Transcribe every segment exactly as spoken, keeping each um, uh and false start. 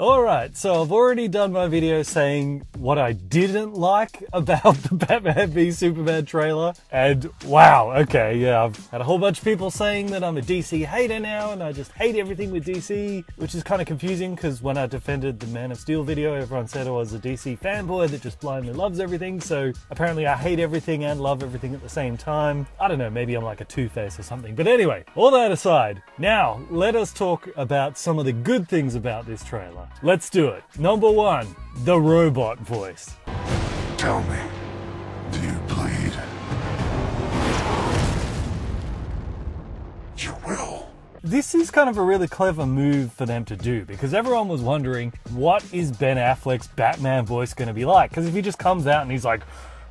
Alright, so I've already done my video saying what I didn't like about the Batman v Superman trailer, and wow, okay, yeah, I've had a whole bunch of people saying that I'm a D C hater now and I just hate everything with D C, which is kind of confusing because when I defended the Man of Steel video, everyone said I was a D C fanboy that just blindly loves everything, so apparently I hate everything and love everything at the same time. I don't know, maybe I'm like a Two-Face or something, but anyway, all that aside, now let us talk about some of the good things about this trailer. Let's do it. Number one, the robot voice. Tell me, do you bleed? You will. This is kind of a really clever move for them to do because everyone was wondering, what is Ben Affleck's Batman voice going to be like? Because if he just comes out and he's like,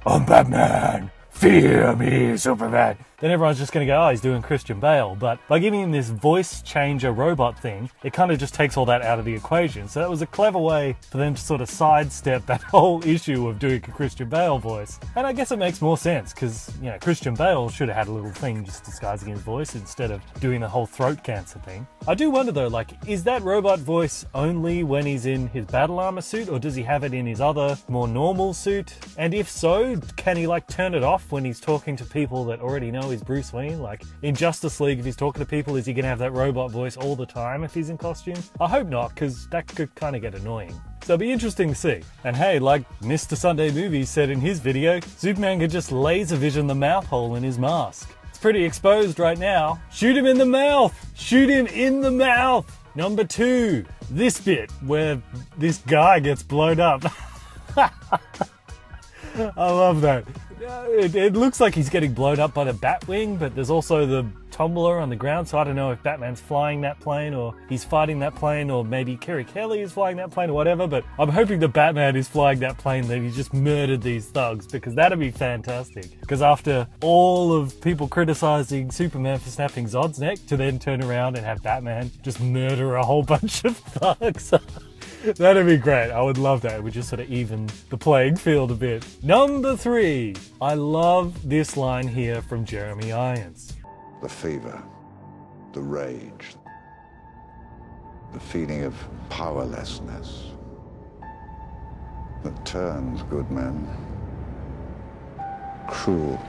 I'm Batman, fear me, Superman, then everyone's just gonna go, oh, he's doing Christian Bale. But by giving him this voice changer robot thing, it kind of just takes all that out of the equation. So that was a clever way for them to sort of sidestep that whole issue of doing a Christian Bale voice. And I guess it makes more sense because, you know, Christian Bale should have had a little thing just disguising his voice instead of doing the whole throat cancer thing. I do wonder though, like, is that robot voice only when he's in his battle armor suit, or does he have it in his other, more normal suit? And if so, can he like turn it off when he's talking to people that already know is Bruce Wayne? Like in Justice League, if he's talking to people, is he gonna have that robot voice all the time if he's in costume? I hope not, because that could kind of get annoying. So it'll be interesting to see. And hey, like Mister Sunday Movies said in his video, Superman could just laser vision the mouth hole in his mask. It's pretty exposed right now. Shoot him in the mouth! Shoot him in the mouth! Number two, this bit where this guy gets blown up. I love that. It, it looks like he's getting blown up by the Batwing, but there's also the tumbler on the ground, so I don't know if Batman's flying that plane or he's fighting that plane, or maybe Kerry Kelly is flying that plane or whatever, but I'm hoping the Batman is flying that plane that he just murdered these thugs, because that'd be fantastic. Because after all of people criticizing Superman for snapping Zod's neck, to then turn around and have Batman just murder a whole bunch of thugs. That'd be great. I would love that. It would just sort of even the playing field a bit. Number three. I love this line here from Jeremy Irons. The fever, the rage, the feeling of powerlessness that turns good men cruel.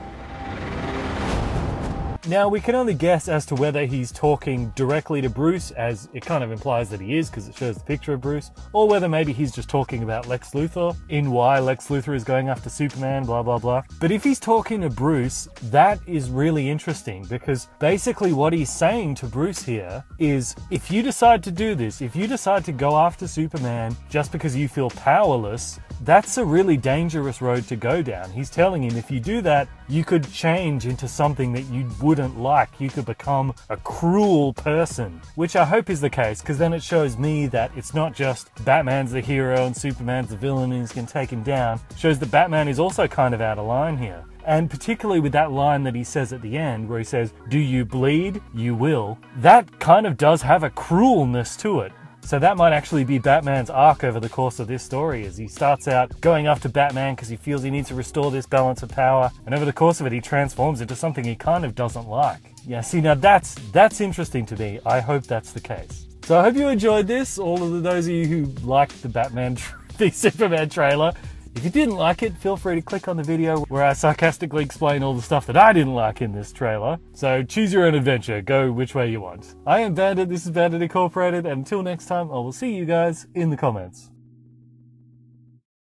Now, we can only guess as to whether he's talking directly to Bruce, as it kind of implies that he is because it shows the picture of Bruce, or whether maybe he's just talking about Lex Luthor, in why Lex Luthor is going after Superman, blah, blah, blah. But if he's talking to Bruce, that is really interesting, because basically what he's saying to Bruce here is, if you decide to do this, if you decide to go after Superman just because you feel powerless, that's a really dangerous road to go down. He's telling him, if you do that, you could change into something that you wouldn't like. You could become a cruel person, which I hope is the case, because then it shows me that it's not just Batman's the hero and Superman's the villain and he's going to take him down. It shows that Batman is also kind of out of line here. And particularly with that line that he says at the end where he says, do you bleed? You will. That kind of does have a cruelness to it. So that might actually be Batman's arc over the course of this story, as he starts out going after Batman because he feels he needs to restore this balance of power, and over the course of it he transforms into something he kind of doesn't like. Yeah, see, now that's that's interesting to me. I hope that's the case. So I hope you enjoyed this, all of the, those of you who liked the Batman v Superman trailer. If you didn't like it, feel free to click on the video where I sarcastically explain all the stuff that I didn't like in this trailer. So choose your own adventure, go which way you want. I am Bandit, this is Bandit Incorporated, and until next time, I will see you guys in the comments.